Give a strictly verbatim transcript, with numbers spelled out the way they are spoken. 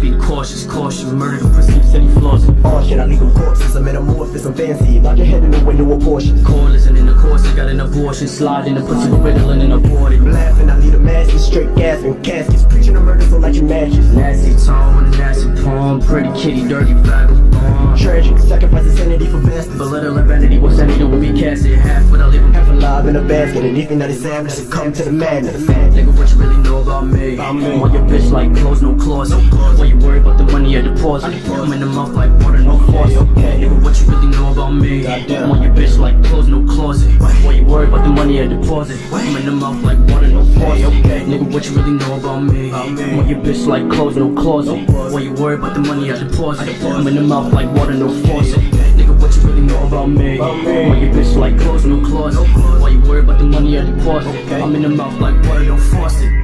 be cautious, caution. Murder the pursuits, any flaws. All shit, I leave them corpses, I'm metamorphosis, I'm fancy. Lock your head in the window of portions. Cordless and in the course, I got an abortion. Slide in the pussy, riddling and aborted. Laughing, I lead a masses, straight gasping, caskets. Preaching a murder, so like your matches. Nasty tone and a nasty poem. Pretty kitty, dirty vagabond. Tragic, sacrifice insanity for bastards. But let her live vanity, what's that to do with me? Cast it half, but I leave him half alive in a basket. And even that is sad, but it's come to the madness. Nigga, what you really know about me? I mean, want your bitch like clothes, no claws. Why you worry about the money at the pause? I'm in the mouth like water, no force. Nigga, what you really know about me? I want your bitch like clothes, no closet. Why you worry about the money at deposit? I'm in the mouth like water, no force. Nigga, what you really know about me? I want your bitch like clothes, no closet. Why you worry about the money at deposit? I'm in the mouth like water, no force. Nigga, what you really know about me? Why your bitch like clothes, no closet? Why you worry about the money at deposit? I'm in the mouth like water, no force.